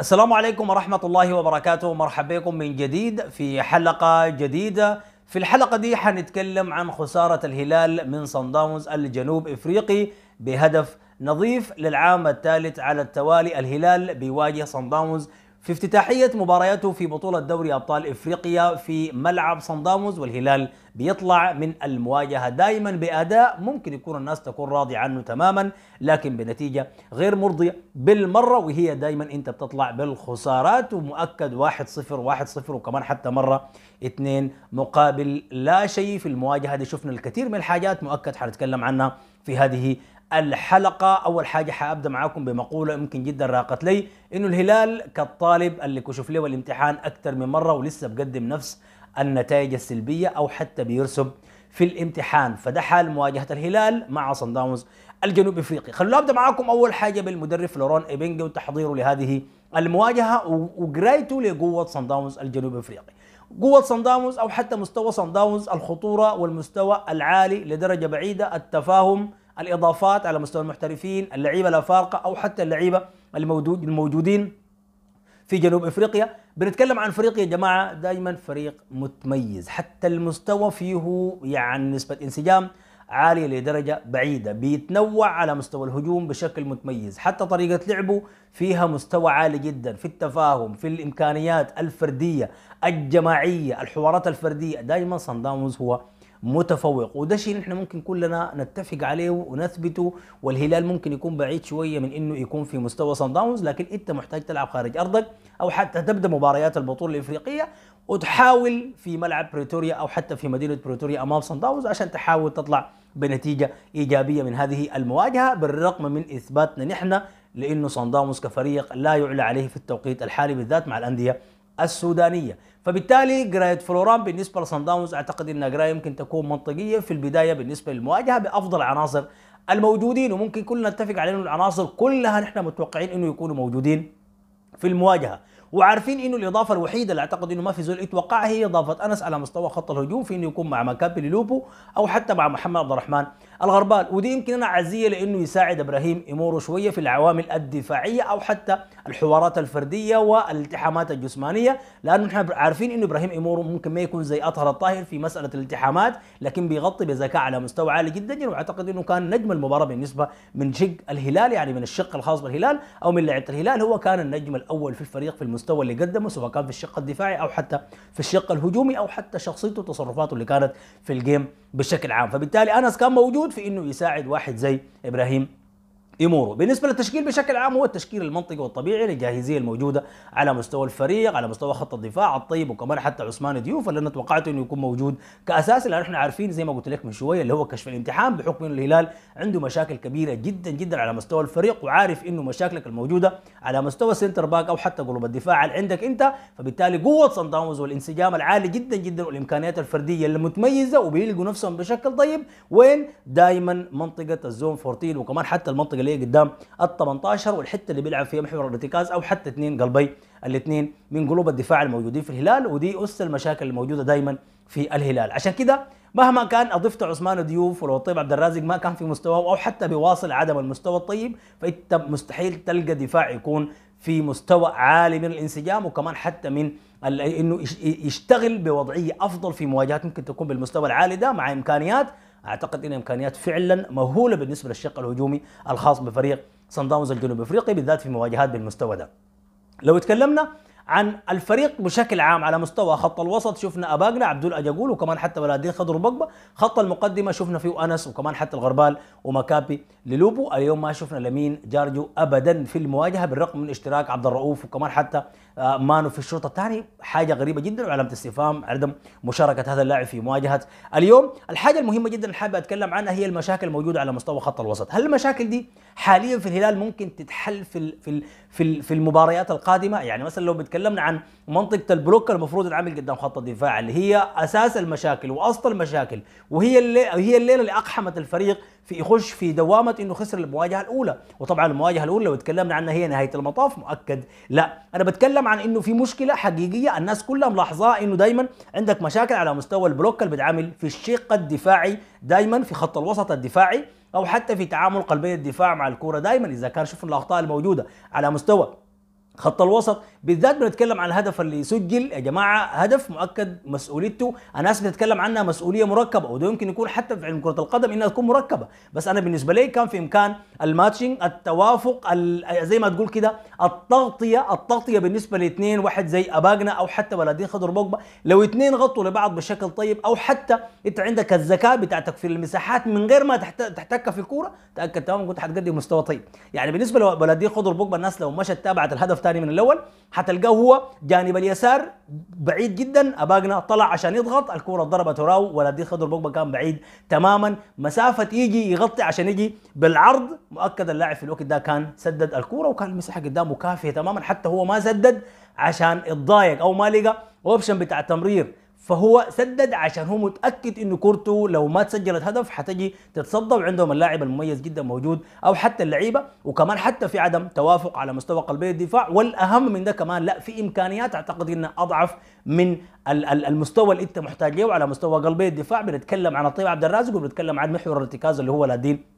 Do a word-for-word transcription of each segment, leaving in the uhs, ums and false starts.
السلام عليكم ورحمة الله وبركاته، مرحبا بكم من جديد في حلقة جديدة. في الحلقة دي حنتكلم عن خسارة الهلال من صنداونز الجنوب افريقي بهدف نظيف للعام الثالث على التوالي. الهلال بيواجه صنداونز في افتتاحية مبارياته في بطولة دوري أبطال إفريقيا في ملعب صنداونز، والهلال بيطلع من المواجهة دائما بأداء ممكن يكون الناس تكون راضي عنه تماما، لكن بنتيجة غير مرضية بالمرة، وهي دائما أنت بتطلع بالخسارات ومؤكد واحد صفر واحد صفر، وكمان حتى مرة اثنين مقابل لا شيء في المواجهة دي. شفنا الكثير من الحاجات مؤكد حنتكلم عنها في هذه الحلقة. أول حاجة حأبدأ معاكم بمقولة يمكن جدا راقت لي، إنه الهلال كالطالب اللي كشف له الامتحان أكثر من مرة ولسه بقدم نفس النتائج السلبية أو حتى بيرسب في الامتحان، فده حال مواجهة الهلال مع صنداونز الجنوب أفريقي. خلونا أبدأ معاكم أول حاجة بالمدرب لوران إبنجي وتحضيره لهذه المواجهة وقرايته لقوة صنداونز الجنوب أفريقي. قوة صنداونز أو حتى مستوى صنداونز، الخطورة والمستوى العالي لدرجة بعيدة، التفاهم، الإضافات على مستوى المحترفين، اللعيبة الأفارقة أو حتى اللعيبة الموجود الموجودين في جنوب إفريقيا. بنتكلم عن فريق يا جماعة دائما فريق متميز، حتى المستوى فيه يعني نسبة انسجام عالية لدرجة بعيدة، بيتنوع على مستوى الهجوم بشكل متميز، حتى طريقة لعبه فيها مستوى عالي جدا في التفاهم، في الإمكانيات الفردية الجماعية، الحوارات الفردية. دائما صنداونز هو متفوق، وده شيء نحن ممكن كلنا نتفق عليه ونثبته. والهلال ممكن يكون بعيد شويه من انه يكون في مستوى صنداونز، لكن انت محتاج تلعب خارج ارضك او حتى تبدا مباريات البطوله الافريقيه وتحاول في ملعب بريتوريا او حتى في مدينه بريتوريا امام صنداونز عشان تحاول تطلع بنتيجه ايجابيه من هذه المواجهه، بالرغم من اثباتنا نحن لانه صنداونز كفريق لا يعلى عليه في التوقيت الحالي بالذات مع الانديه السودانية. فبالتالي قراية فلوران بالنسبة لصنداونز أعتقد أنها قراية يمكن تكون منطقية في البداية بالنسبة للمواجهة بأفضل عناصر الموجودين، وممكن كلنا نتفق على أن العناصر كلها نحن متوقعين أنه يكونوا موجودين في المواجهة، وعارفين أنه الإضافة الوحيدة اللي أعتقد أنه ما في زول يتوقعها هي إضافة أنس على مستوى خط الهجوم، في أنه يكون مع مكابي لوبو أو حتى مع محمد عبد الرحمن الغربال، ودي يمكن أنا عزية لأنه يساعد إبراهيم أموري شوية في العوامل الدفاعية أو حتى الحوارات الفردية والالتحامات الجسمانية، لأنه نحن عارفين أنه إبراهيم أموري ممكن ما يكون زي أطهر الطاهر في مسألة الالتحامات، لكن بيغطي بذكاء على مستوى عالي جدا، وأعتقد أنه كان نجم المباراة بالنسبة من شق الهلال، يعني من الشق الخاص بالهلال أو من لعبة الهلال، هو كان النجم الأول في الفريق في المستوى اللي قدمه، سواء كان في الشق الدفاعي أو حتى في الشق الهجومي أو حتى شخصيته وتصرفاته اللي كانت في الجيم بشكل عام. فبالتالي أنس كان موجود في انه يساعد واحد زي ابراهيم اموري. بالنسبه للتشكيل بشكل عام هو التشكيل المنطقي والطبيعي للجاهزيه الموجوده على مستوى الفريق، على مستوى خط الدفاع الطيب، وكمان حتى عثمان ديوف اللي انا توقعته انه يكون موجود كاساسي، لان احنا عارفين زي ما قلت لك من شويه اللي هو كشف الامتحان، بحكم انه الهلال عنده مشاكل كبيره جدا جدا على مستوى الفريق، وعارف انه مشاكلك الموجوده على مستوى سنتر باك او حتى قلوب الدفاع اللي عندك انت. فبالتالي قوه صنداونز والانسجام العالي جدا جدا والامكانيات الفرديه المتميزه، وبيلقوا نفسهم بشكل طيب وين دائما منطقه الزون أربعة عشر، وكمان حتى المنطقه اللي هي قدام ال ثمانية عشر والحته اللي بيلعب فيها محور الارتكاز او حتى اثنين قلبي الاثنين من قلوب الدفاع الموجودين في الهلال، ودي اس المشاكل الموجوده دائما في الهلال. عشان كده مهما كان اضفت عثمان ديوف ولو الطيب عبد الرازق ما كان في مستواه او حتى بيواصل عدم المستوى الطيب، فانت مستحيل تلقى دفاع يكون في مستوى عالي من الانسجام، وكمان حتى من انه يشتغل بوضعيه افضل في مواجهات ممكن تكون بالمستوى العالي ده، مع امكانيات اعتقد ان امكانيات فعلا مهوله بالنسبه للشق الهجومي الخاص بفريق صنداونز الجنوب افريقي بالذات في مواجهات بالمستوى ده. لو تكلمنا عن الفريق بشكل عام على مستوى خط الوسط، شفنا أباجنة عبد الله وكمان حتى وليد الدين خضر بقبة، خط المقدمه شفنا فيه انس وكمان حتى الغربال ومكابي للوبو. اليوم ما شفنا لمين جارجو ابدا في المواجهه بالرغم من اشتراك عبد الرؤوف وكمان حتى مانو في الشوط الثاني، حاجه غريبه جدا وعلامه استفهام عدم مشاركه هذا اللاعب في مواجهه اليوم. الحاجه المهمه جدا اللي حابب اتكلم عنها هي المشاكل الموجوده على مستوى خط الوسط. هل المشاكل دي حاليا في الهلال ممكن تتحل في في في, في المباريات القادمه؟ يعني مثلا لو تكلمنا عن منطقة البلوك المفروض العمل قدام خط الدفاع اللي هي أساس المشاكل وأصل المشاكل، وهي اللي هي الليلة اللي أقحمت الفريق في يخش في دوامة إنه خسر المواجهة الأولى، وطبعا المواجهة الأولى لو تكلمنا عنها هي نهاية المطاف مؤكد لا، أنا بتكلم عن إنه في مشكلة حقيقية الناس كلها ملاحظاها، إنه دايما عندك مشاكل على مستوى البلوك اللي بتعمل في الشق الدفاعي، دايما في خط الوسط الدفاعي أو حتى في تعامل قلبي الدفاع مع الكورة دايما. إذا كان شوف الأخطاء الموجودة على مستوى خط الوسط بالذات بنتكلم عن الهدف اللي سجل يا جماعه، هدف مؤكد مسؤوليته، الناس بتتكلم عنها مسؤوليه مركبه، وده يمكن يكون حتى في علم كره القدم انها تكون مركبه، بس انا بالنسبه لي كان في امكان الماتشنج، التوافق، زي ما تقول كده التغطيه، التغطيه بالنسبه لاثنين، واحد زي أباجنة او حتى بلدين خضر بوجبا، لو اثنين غطوا لبعض بشكل طيب، او حتى انت عندك الذكاء بتاعتك في المساحات من غير ما تحتك في الكوره، تاكد تماما كنت هتقدم مستوى طيب. يعني بالنسبه لبلدين خضر بوجبا الناس لو مشت تابعت الهدف ثاني من الاول حتلقاه هو جانب اليسار بعيد جدا، أباجنة طلع عشان يضغط، الكره ضربت وراو، ولد خضر بوجبا كان بعيد تماما، مسافه يجي يغطي عشان يجي بالعرض، مؤكد اللاعب في الوقت ده كان سدد الكره وكان المساحه قدامه كافيه تماما، حتى هو ما سدد عشان اتضايق او ما لقى اوبشن بتاع التمرير، فهو سدد عشان هو متاكد انه كورته لو ما تسجلت هدف حتجي تتصدى، وعندهم اللاعب المميز جدا موجود او حتى اللعيبه، وكمان حتى في عدم توافق على مستوى قلبي الدفاع، والاهم من ده كمان لا في امكانيات اعتقد انها اضعف من المستوى اللي انت محتاج له على مستوى قلبي الدفاع. بنتكلم عن الطيب عبد الرازق وبنتكلم عن محور الارتكاز اللي هو الدين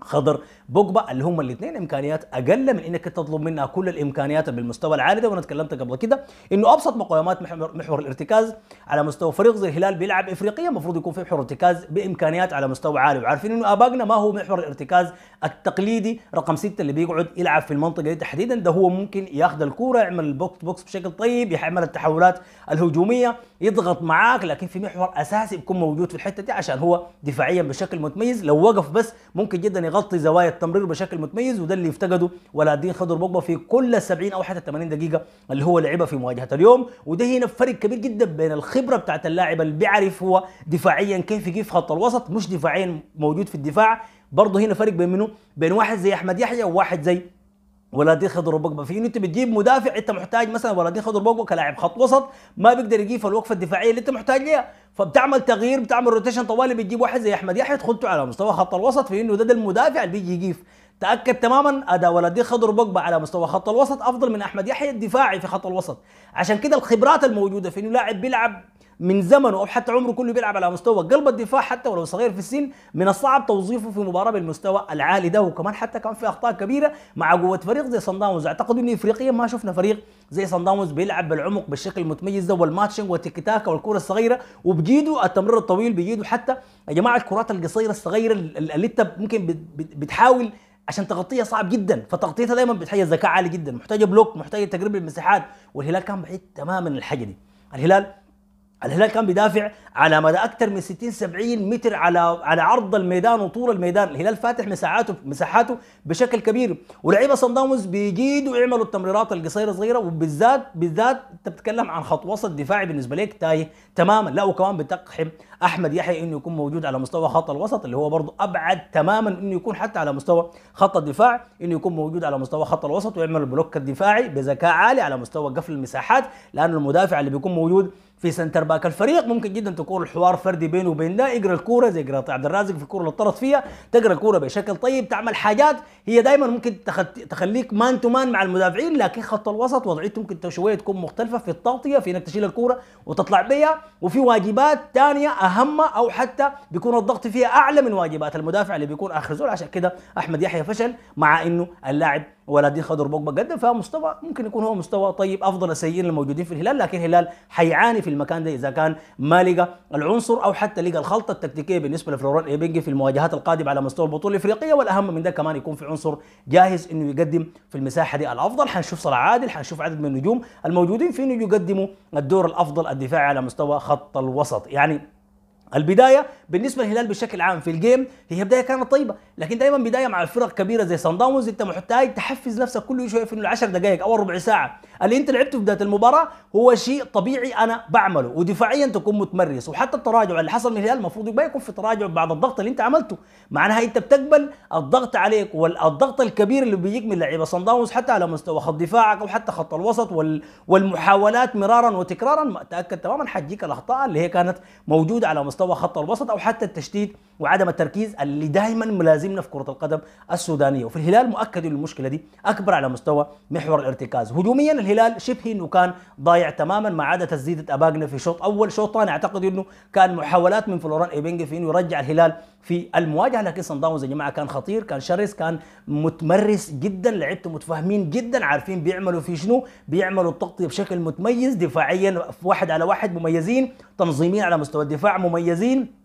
خضر بوجبا، اللي هم الاثنين امكانيات اقل من انك تطلب منها كل الامكانيات بالمستوى العالي ده، وانا اتكلمت قبل كده انه ابسط مقومات محور الارتكاز على مستوى فريق زي الهلال بيلعب افريقيا المفروض يكون في محور ارتكاز بامكانيات على مستوى عالي، وعارفين انه أباجنة ما هو محور الارتكاز التقليدي رقم ستة اللي بيقعد يلعب في المنطقه دي تحديدا، ده هو ممكن ياخذ الكوره يعمل البوكس بوكس بشكل طيب، يعمل التحولات الهجوميه يضغط معاك، لكن في محور اساسي بيكون موجود في الحته دي عشان هو دفاعيا بشكل متميز، لو وقف بس ممكن جدا يغطي زوايا التمرير بشكل متميز، وده اللي يفتقده ولد الدين خضر بوجبا في كل السبعين او حتى الثمانين دقيقه اللي هو لعبها في مواجهه اليوم، وده هنا فرق كبير جدا بين الخبره بتاعت اللاعب اللي بيعرف هو دفاعيا كيف يجي في خط الوسط مش دفاعيا موجود في الدفاع، برضه هنا فرق بين منه بين واحد زي احمد يحيى وواحد زي ولدين خضر بوجبا، في انه انت بتجيب مدافع انت محتاج مثلا ولدين خضر بوجبا كلاعب خط وسط ما بيقدر يجيب في الوقفه الدفاعيه اللي انت محتاج ليها، فبتعمل تغيير بتعمل روتيشن طوالي بتجيب واحد زي احمد يحيى تدخلته على مستوى خط الوسط، في انه ده, ده المدافع اللي بيجي يجيف. تاكد تماما اداء ولدين خضر بوجبا على مستوى خط الوسط افضل من احمد يحيى الدفاعي في خط الوسط، عشان كده الخبرات الموجوده في انه لاعب بيلعب من زمنه او حتى عمره كله بيلعب على مستوى قلب الدفاع حتى ولو صغير في السن، من الصعب توظيفه في مباراه بالمستوى العالي ده، وكمان حتى كان في اخطاء كبيره مع قوه فريق زي صنداونز، اعتقد انه افريقيا ما شفنا فريق زي صنداونز بيلعب بالعمق بالشكل المتميز ده، والماتشنج والتيكي تاكا والكره الصغيره وبجيده التمرير الطويل بجيده، حتى يا جماعه الكرات القصيره الصغيره اللي انت ممكن بتحاول عشان تغطيها صعب جدا، فتغطيتها دايما بتحتاج ذكاء عالي جدا، محتاجه بلوك، محتاجه تقريب المساحات، والهلال كان بعيد تماما الحاجه دي. الهلال الهلال كان بيدافع على مدى اكثر من ستين سبعين متر على على عرض الميدان وطول الميدان، الهلال فاتح مساحاته مساحاته بشكل كبير، ولاعيبه صن داونز بيجيدوا يعملوا التمريرات القصيره صغيره، وبالذات بالذات انت بتتكلم عن خط وسط دفاعي بالنسبه لك تايه تماما، لا وكمان بتقحم احمد يحيى انه يكون موجود على مستوى خط الوسط اللي هو برضه ابعد تماما انه يكون حتى على مستوى خط الدفاع، انه يكون موجود على مستوى خط الوسط ويعمل البلوك الدفاعي بذكاء عالي على مستوى قفل المساحات، لانه المدافع اللي بيكون موجود في سنتر باك الفريق ممكن جدا تكون الحوار فردي بينه وبين ده، يقرا الكوره زي قراءة عبد الرازق في الكوره اللي اضطرت فيها، تقرا الكوره بشكل طيب، تعمل حاجات هي دائما ممكن تخليك مان تو مان مع المدافعين، لكن خط الوسط وضعيته ممكن شويه تكون مختلفه في التغطيه، في انك تشيل الكوره وتطلع بيها، وفي واجبات ثانيه اهم او حتى بيكون الضغط فيها اعلى من واجبات المدافع اللي بيكون اخر زول، عشان كده احمد يحيى فشل، مع انه اللاعب ولدين خضر بوجبا قدم فمستوى ممكن يكون هو مستوى طيب افضل السيئين الموجودين في الهلال، لكن الهلال حيعاني في المكان ده اذا كان ما لقى العنصر او حتى لقى الخلطه التكتيكيه بالنسبه لفلوران ايبنجي في المواجهات القادمه على مستوى البطوله الافريقيه، والاهم من ده كمان يكون في عنصر جاهز انه يقدم في المساحه دي الافضل، حنشوف صلاح عادل، حنشوف عدد من النجوم الموجودين في انه يقدموا الدور الافضل الدفاعي على مستوى خط الوسط. يعني البدايه بالنسبه للهلال بشكل عام في الجيم هي بدايه كانت طيبه، لكن دائما بدايه مع الفرق كبيره زي صن داونز انت محتاج تحفز نفسك كل شويه في انه العشر دقائق او ربع ساعه اللي انت لعبته في بدايه المباراه هو شيء طبيعي انا بعمله، ودفاعيا تكون متمرس، وحتى التراجع اللي حصل من الهلال المفروض يبقى يكون في تراجع بعد الضغط اللي انت عملته، معناها انت بتقبل الضغط عليك والضغط الكبير اللي بيجيك من لعيبه صن داونز حتى على مستوى خط دفاعك او حتى خط الوسط وال... والمحاولات مرارا وتكرارا، تاكد تماما حتجيك الاخطاء اللي هي كانت موجوده على مستوى خط الوسط او حتى التشتيت وعدم التركيز اللي دائما ملازمنا في كره القدم السودانيه، وفي الهلال مؤكد ان المشكله دي اكبر على مستوى محور الارتكاز. هجوميا الهلال شبه انه كان ضايع تماما ما عدا تسديده أباجنة في شوط اول. شوط ثاني اعتقد انه كان محاولات من فلوران ايبنجي في انه يرجع الهلال في المواجهه، لكن صن داونز يا جماعه كان خطير، كان شرس، كان متمرس جدا، لعبته متفاهمين جدا، عارفين بيعملوا في شنو، بيعملوا التغطيه بشكل متميز، دفاعيا واحد على واحد مميزين، تنظيميا على مستوى الدفاع مميزين،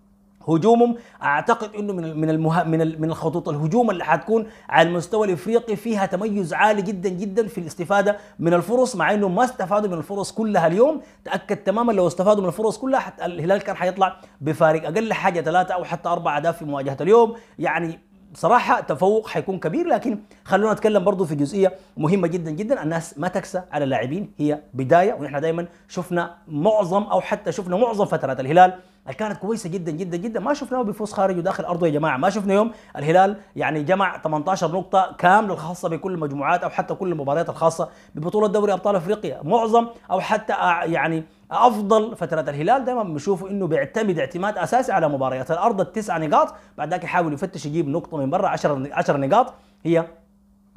هجومهم اعتقد انه من من المه... من من الخطوط الهجوم اللي حتكون على المستوى الافريقي فيها تميز عالي جدا جدا في الاستفاده من الفرص، مع انه ما استفادوا من الفرص كلها اليوم. تاكد تماما لو استفادوا من الفرص كلها حتى الهلال كان حيطلع بفارق اقل حاجه ثلاثه او حتى اربع اهداف في مواجهه اليوم، يعني صراحة تفوق حيكون كبير. لكن خلونا نتكلم برضو في جزئية مهمة جدا جدا، الناس ما تكسى على اللاعبين، هي بداية، ونحن دائما شفنا معظم أو حتى شفنا معظم فترات الهلال اللي كانت كويسة جدا جدا جدا ما شفناه بيفوز خارج وداخل أرضه يا جماعة، ما شفنا يوم الهلال يعني جمع ثمانية عشر نقطة كاملة الخاصة بكل المجموعات أو حتى كل المباريات الخاصة ببطولة دوري أبطال أفريقيا. معظم أو حتى يعني افضل فترات الهلال دائما بنشوفوا انه بيعتمد اعتماد اساسي على مباريات الارض التسع نقاط، بعد ذاك يحاول يفتش يجيب نقطه من برا، عشر نقاط هي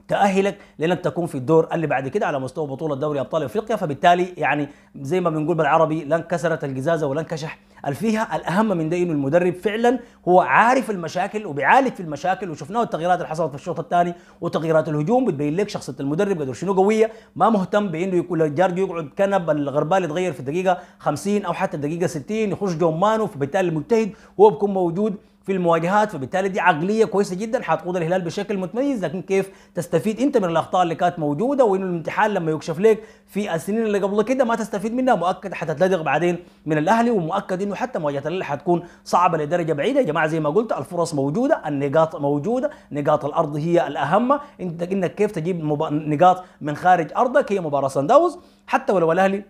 تأهلك لأنك تكون في الدور اللي بعد كده على مستوى بطولة دوري أبطال أفريقيا. فبالتالي يعني زي ما بنقول بالعربي لن كسرت القزازة ولن كشح الفيها. الأهم من ده إنه المدرب فعلا هو عارف المشاكل وبيعالج في المشاكل، وشفناه التغييرات اللي حصلت في الشوط الثاني وتغييرات الهجوم بتبين لك شخصية المدرب قدر شنو قوية، ما مهتم بإنه يكون جارجو يقعد كنب الغربال يتغير في الدقيقة خمسين أو حتى الدقيقة ستين يخش جومانو، فبالتالي المجتهد هو بيكون موجود في المواجهات. فبالتالي دي عقليه كويسه جدا حتقود الهلال بشكل متميز، لكن كيف تستفيد انت من الاخطاء اللي كانت موجوده، وانه الامتحان لما يكشف لك في السنين اللي قبل كده ما تستفيد منها، مؤكد حتتلدغ بعدين من الاهلي، ومؤكد انه حتى مواجهه الاهلي حتكون صعبه لدرجه بعيده. يا جماعه زي ما قلت الفرص موجوده، النقاط موجوده، نقاط الارض هي الاهم، انت انك كيف تجيب نقاط من خارج ارضك هي مباراه صن داونز. حتى ولو الاهلي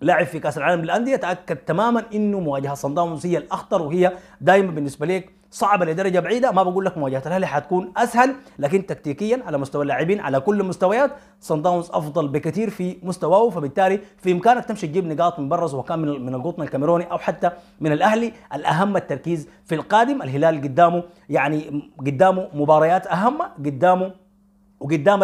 لاعب في كاس العالم للانديه تاكد تماما انه مواجهه صن داونز هي الاخطر، وهي دائما بالنسبه لك صعبه لدرجه بعيده. ما بقول لك مواجهه الاهلي حتكون اسهل، لكن تكتيكيا على مستوى اللاعبين على كل المستويات صن داونز افضل بكثير في مستواه، فبالتالي في امكانك تمشي تجيب نقاط من برا سواء كان من القطن الكاميروني او حتى من الاهلي. الاهم التركيز في القادم، الهلال قدامه يعني قدامه مباريات اهم قدامه، وقدام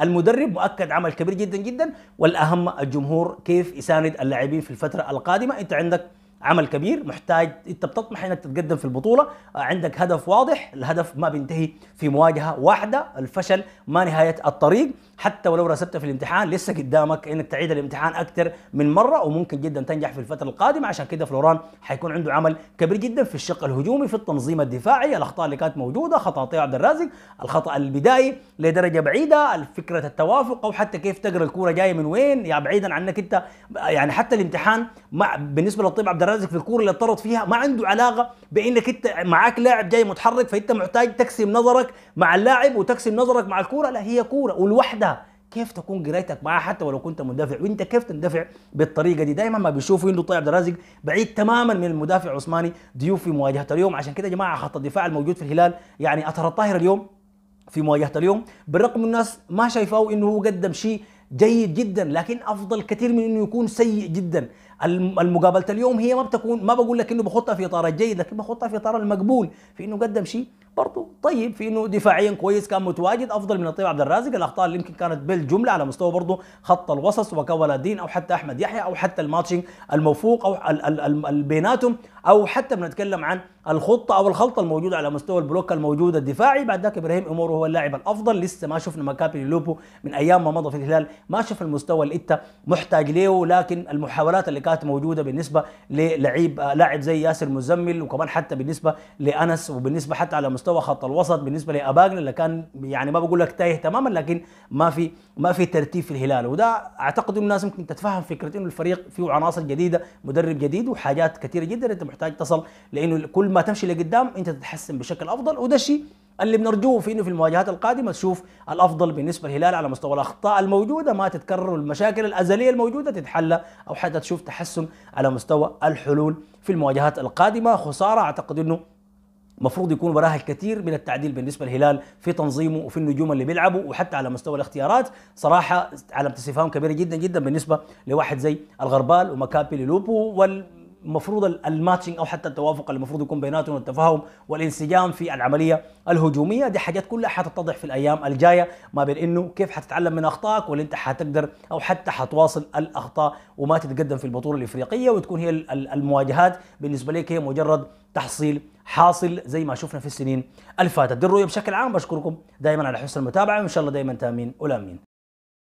المدرب مؤكد عمل كبير جدا جدا، والاهم الجمهور كيف يساند اللاعبين في الفتره القادمه. انت عندك عمل كبير محتاج، انت بتطمح انك تتقدم في البطوله، عندك هدف واضح، الهدف ما بينتهي في مواجهه واحده، الفشل ما نهايه الطريق، حتى ولو رسبت في الامتحان لسه قدامك انك تعيد الامتحان اكثر من مره، وممكن جدا تنجح في الفتره القادمه. عشان كده فلوران حيكون عنده عمل كبير جدا في الشق الهجومي، في التنظيم الدفاعي، الاخطاء اللي كانت موجوده، خطا الطيب عبد الرازق، الخطا البدائي لدرجه بعيده، فكره التوافق او حتى كيف تقرا الكوره جايه من وين، يعني بعيدا عنك انت يعني حتى الامتحان مع بالنسبه للطيب عبد الرازق في الكوره اللي اضطرت فيها ما عنده علاقه بانك انت معاك لاعب جاي متحرك، فانت محتاج تقسم نظرك مع اللاعب وتقسم نظرك مع الكوره، لا هي كوره والوحدة كيف تكون قرايتك معها حتى ولو كنت مدافع، وانت كيف تندفع بالطريقه دي. دائما ما بيشوفوا انه طيب عبد الرازق بعيد تماما من المدافع عثماني ديوف في مواجهه اليوم. عشان كده يا جماعه خط الدفاع الموجود في الهلال يعني اثر الطاهر اليوم في مواجهه اليوم، بالرغم الناس ما شايفاه انه هو قدم شيء جيد جدا، لكن افضل كثير من انه يكون سيء جدا. المقابله اليوم هي ما بتكون، ما بقول لك انه بخطها في اطار الجيد، لكن بخطها في اطار المقبول، في انه قدم شيء برضه طيب، في انه دفاعيا كويس، كان متواجد افضل من الطيب عبد الرازق. الاخطاء اللي يمكن كانت بالجمله على مستوى برضه خط الوسط وكولا الدين او حتى احمد يحيى او حتى الماتشنج الموفوق او بيناتهم، او حتى بنتكلم عن الخطه او الخلطه الموجوده على مستوى البلوك الموجود الدفاعي. بعد ذاك ابراهيم امور هو اللاعب الافضل، لسه ما شفنا مكابي لوبو من ايام ما مضى في الهلال، ما شفنا المستوى اللي انت محتاج له، لكن المحاولات اللي كانت موجوده بالنسبه للعيب لاعب زي ياسر مزمل، وكمان حتى بالنسبه لانس، وبالنسبه حتى على مستوى خط الوسط بالنسبه لاباجنر اللي كان يعني ما بقول لك تايه تماما، لكن ما في ما في ترتيب في الهلال. وده اعتقد انه الناس ممكن تتفهم فكره انه الفريق فيه عناصر جديده، مدرب جديد، وحاجات كثيره جدا انت محتاج تصل، لانه كل ما تمشي لقدام انت تتحسن بشكل افضل، وده الشيء اللي بنرجوه في انه في المواجهات القادمه تشوف الافضل بالنسبه للهلال على مستوى الاخطاء الموجوده ما تتكرر، المشاكل الازليه الموجوده تتحلى، او حتى تشوف تحسن على مستوى الحلول في المواجهات القادمه. خساره اعتقد انه مفروض يكون وراها الكثير من التعديل بالنسبه للهلال في تنظيمه وفي النجوم اللي بيلعبوا، وحتى على مستوى الاختيارات صراحه علامه استفهام كبيره جدا جدا بالنسبه لواحد زي الغربال ومكابي لوبو وال المفروض الماتشنج او حتى التوافق اللي المفروض يكون بيناتهم والتفاهم والانسجام في العمليه الهجوميه دي، حاجات كلها حتتضح في الايام الجايه، ما بين انه كيف حتتعلم من اخطائك واللي انت حتقدر او حتى حتواصل الاخطاء وما تتقدم في البطوله الافريقيه، وتكون هي المواجهات بالنسبه لك هي مجرد تحصيل حاصل زي ما شفنا في السنين اللي فاتت. دي الرؤيه بشكل عام، بشكركم دائما على حسن المتابعه وان شاء الله دائما تامين ولامين.